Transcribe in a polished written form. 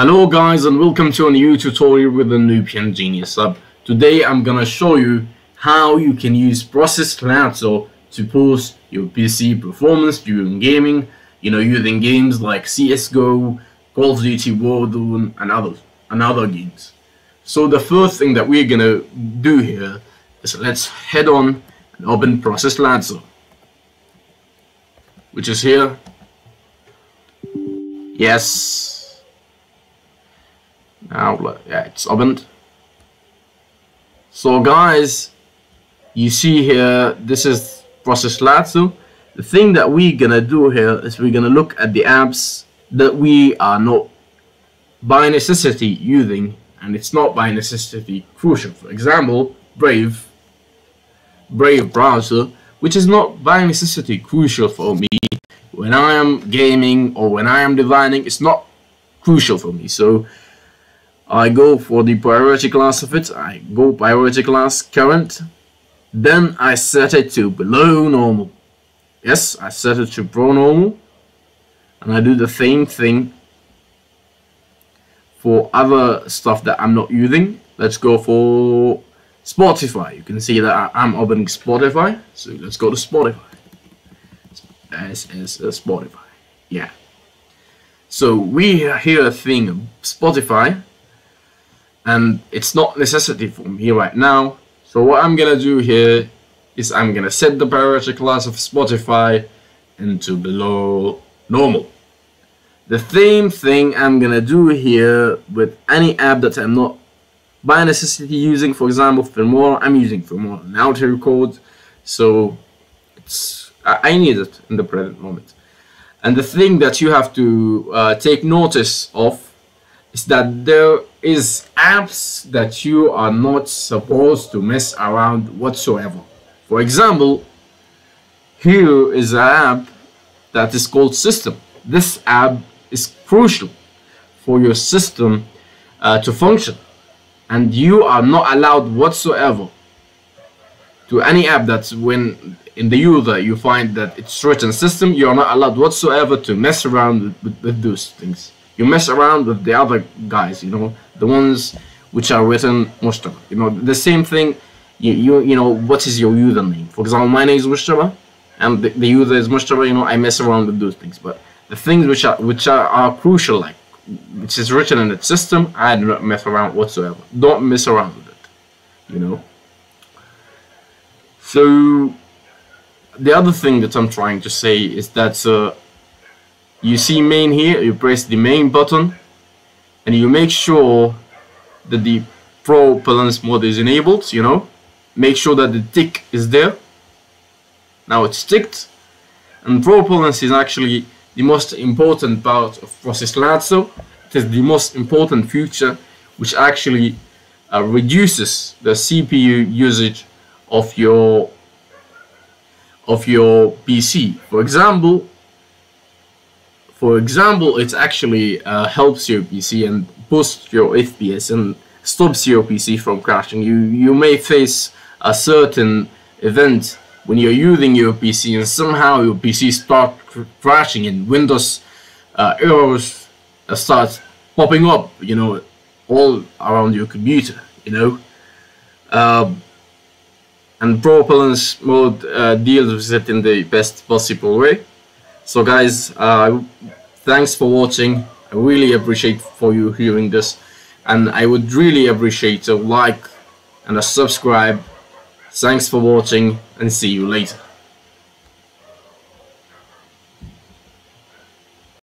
Hello guys, and welcome to a new tutorial with the Nubian Genius Lab. Today I'm gonna show you how you can use Process Lasso to boost your PC performance during gaming, using games like CSGO, Call of Duty Warzone, and other games. So the first thing that we're gonna do here is let's head on and open Process Lasso, which is here. Yes. Now, yeah, it's opened. So guys, you see here, this is Process Lasso. The thing that we're gonna do here is we're gonna look at the apps that we are not by necessity using, and it's not by necessity crucial. For example, Brave browser, which is not by necessity crucial for me when I am gaming or when I am designing. It's not crucial for me, so I go for the priority class of it. I go priority class current, then I set it to below normal. Yes, I set it to below normal, and I do the same thing for other stuff that I'm not using. Let's go for Spotify. You can see that I'm opening Spotify, so let's go to Spotify. Spotify, yeah. So we hear a thing of Spotify, and it's not necessity for me right now. So what I'm gonna do here is I'm gonna set the priority class of Spotify into below normal. The same thing I'm gonna do here with any app that I'm not by necessity using. For example, Filmora. I'm using Filmora now to record, so I need it in the present moment. And the thing that you have to take notice of is that there is apps that you are not supposed to mess around whatsoever. For example, here is an app that is called System. This app is crucial for your system to function, and you are not allowed whatsoever to any app that's when in the user you find that it's written System. You are not allowed whatsoever to mess around with those things. You mess around with the other guys, the ones which are written Mustafa. The same thing. What is your username? For example, my name is Mustafa, and the user is Mustafa. I mess around with those things. But the things which are crucial, like which is written in the system, I do not mess around whatsoever. Don't mess around with it. So the other thing that I'm trying to say is that. You see main here, you press the main button and you make sure that the ProBalance mode is enabled, Make sure that the tick is there. Now it's ticked, and ProBalance is actually the most important part of Process Lasso. It is the most important feature which actually reduces the CPU usage of your PC. For example, it actually helps your PC and boosts your FPS and stops your PC from crashing. You may face a certain event when you're using your PC and somehow your PC starts crashing and Windows errors start popping up, all around your computer, and ProBalance mode deals with it in the best possible way. So guys, thanks for watching. I really appreciate for you hearing this, and I would really appreciate a like and a subscribe. Thanks for watching, and see you later.